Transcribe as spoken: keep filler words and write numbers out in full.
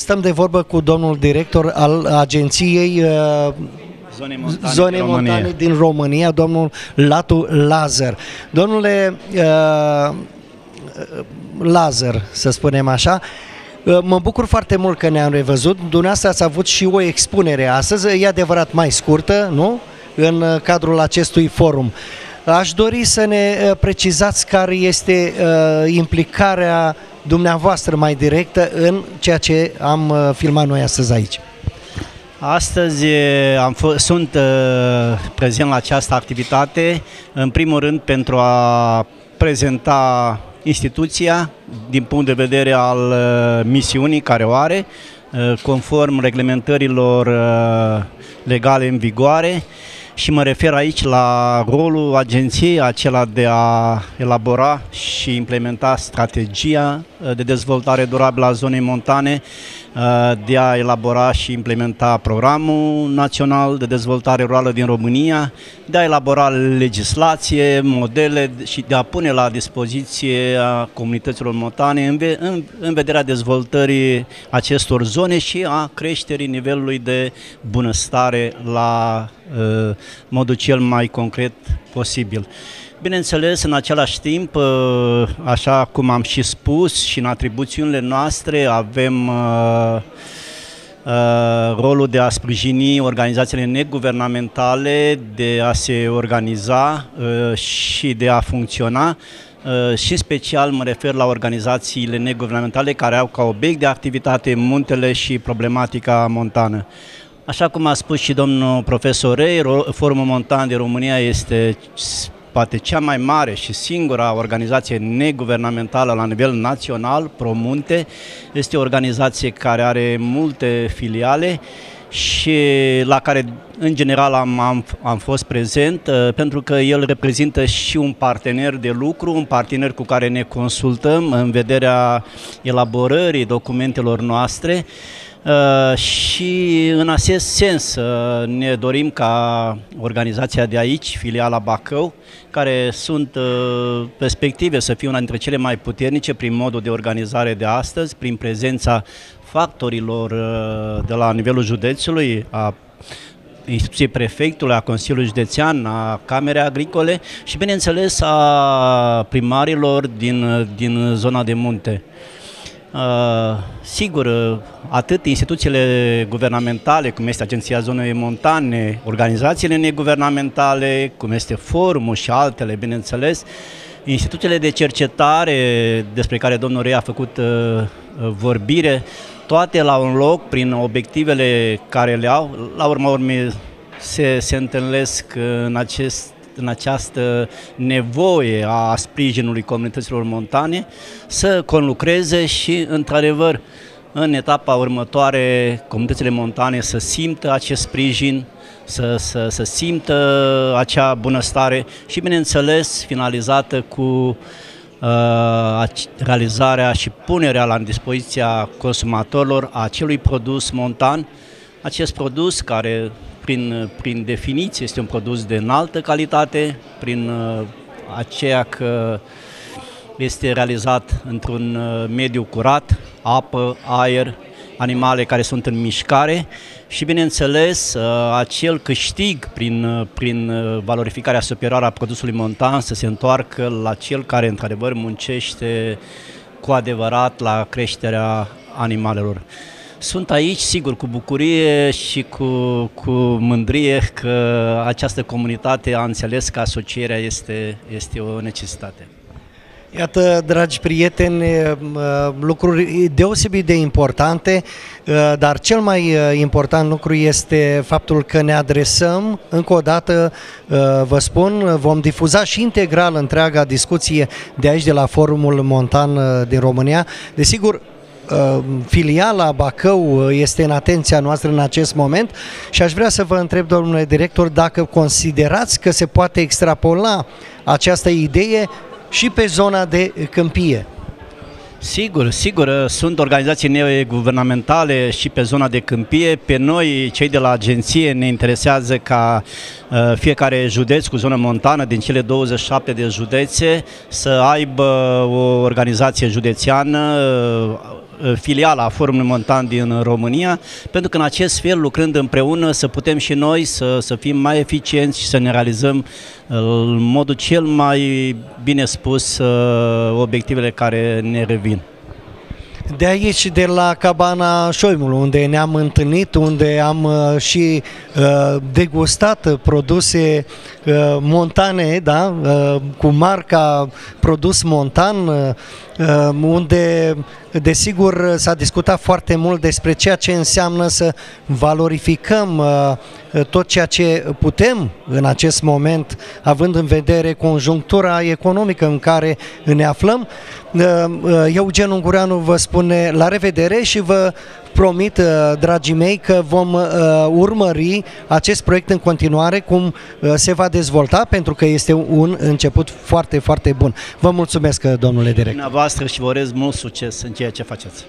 Stăm de vorbă cu domnul director al Agenției uh, Zonei Montane, Zonei Montane din România, domnul Latu Lazar. Domnule uh, Lazar, să spunem așa, uh, mă bucur foarte mult că ne-am revăzut. Dumneavoastră ați avut și o expunere astăzi, e adevărat mai scurtă, nu? În cadrul acestui forum. Aș dori să ne precizați care este uh, implicarea dumneavoastră mai directă în ceea ce am filmat noi astăzi aici. Astăzi am sunt uh, prezent la această activitate, în primul rând pentru a prezenta instituția din punct de vedere al uh, misiunii care o are, uh, conform reglementărilor uh, legale în vigoare. Și mă refer aici la rolul agenției, acela de a elabora și implementa strategia de dezvoltare durabilă a zonei montane, de a elabora și implementa programul național de dezvoltare rurală din România, de a elabora legislație, modele și de a pune la dispoziție a comunităților montane în vederea dezvoltării acestor zone și a creșterii nivelului de bunăstare la modul cel mai concret posibil. Bineînțeles, în același timp, așa cum am și spus, și în atribuțiunile noastre avem uh, uh, rolul de a sprijini organizațiile neguvernamentale, de a se organiza uh, și de a funcționa. Uh, și special mă refer la organizațiile neguvernamentale care au ca obiect de activitate muntele și problematica montană. Așa cum a spus și domnul profesor Rey, Forumul Montan din România este poate cea mai mare și singura organizație neguvernamentală la nivel național, Pro Munte. Este o organizație care are multe filiale și la care în general am, am, am fost prezent, pentru că el reprezintă și un partener de lucru, un partener cu care ne consultăm în vederea elaborării documentelor noastre. Uh, și în acest sens uh, ne dorim ca organizația de aici, filiala Bacău, care sunt uh, perspective să fie una dintre cele mai puternice prin modul de organizare de astăzi, prin prezența factorilor uh, de la nivelul județului, a instituției prefectului, a Consiliului Județean, a Camerei Agricole și, bineînțeles, a primarilor din, din zona de munte. Uh, sigur, atât instituțiile guvernamentale, cum este Agenția Zonei Montane, organizațiile neguvernamentale, cum este Forumul și altele, bineînțeles, instituțiile de cercetare despre care domnul Rey a făcut uh, vorbire, toate la un loc, prin obiectivele care le au, la urma urmei se, se întâlnesc în acest în această nevoie a sprijinului comunităților montane, să conlucreze și, într-adevăr, în etapa următoare, comunitățile montane să simtă acest sprijin, să, să, să simtă acea bunăstare și, bineînțeles, finalizată cu uh, realizarea și punerea la dispoziția consumatorilor a acelui produs montan, acest produs care Prin, prin definiție este un produs de înaltă calitate, prin uh, aceea că este realizat într-un uh, mediu curat, apă, aer, animale care sunt în mișcare și, bineînțeles, uh, acel câștig prin, uh, prin valorificarea superioară a produsului montan să se întoarcă la cel care, într-adevăr, muncește cu adevărat la creșterea animalelor. Sunt aici, sigur, cu bucurie și cu, cu mândrie că această comunitate a înțeles că asocierea este, este o necesitate. Iată, dragi prieteni, lucruri deosebit de importante, dar cel mai important lucru este faptul că ne adresăm, încă o dată vă spun, vom difuza și integral întreaga discuție de aici, de la Forumul Montan din România. Desigur, filiala Bacău este în atenția noastră în acest moment și aș vrea să vă întreb, domnule director, dacă considerați că se poate extrapola această idee și pe zona de câmpie. Sigur, sigur, sunt organizații neguvernamentale și pe zona de câmpie. Pe noi, cei de la agenție, ne interesează ca uh, fiecare județ cu zonă montană din cele douăzeci și șapte de județe să aibă o organizație județeană uh, filiala Forumului Montan din România, pentru că în acest fel, lucrând împreună, să putem și noi să, să fim mai eficienți și să ne realizăm în modul cel mai bine spus obiectivele care ne revin. De aici, de la cabana Șoimul, unde ne-am întâlnit, unde am și uh, degustat produse uh, montane, da? uh, cu marca produs montan, uh, unde desigur s-a discutat foarte mult despre ceea ce înseamnă să valorificăm uh, tot ceea ce putem în acest moment, având în vedere conjunctura economică în care ne aflăm. Uh, uh, Eugen Ungureanu vă spune la revedere și vă promit, dragii mei, că vom urmări acest proiect în continuare, cum se va dezvolta, pentru că este un început foarte, foarte bun. Vă mulțumesc, domnule director. Dumneavoastră, și vă urez mult succes în ceea ce faceți.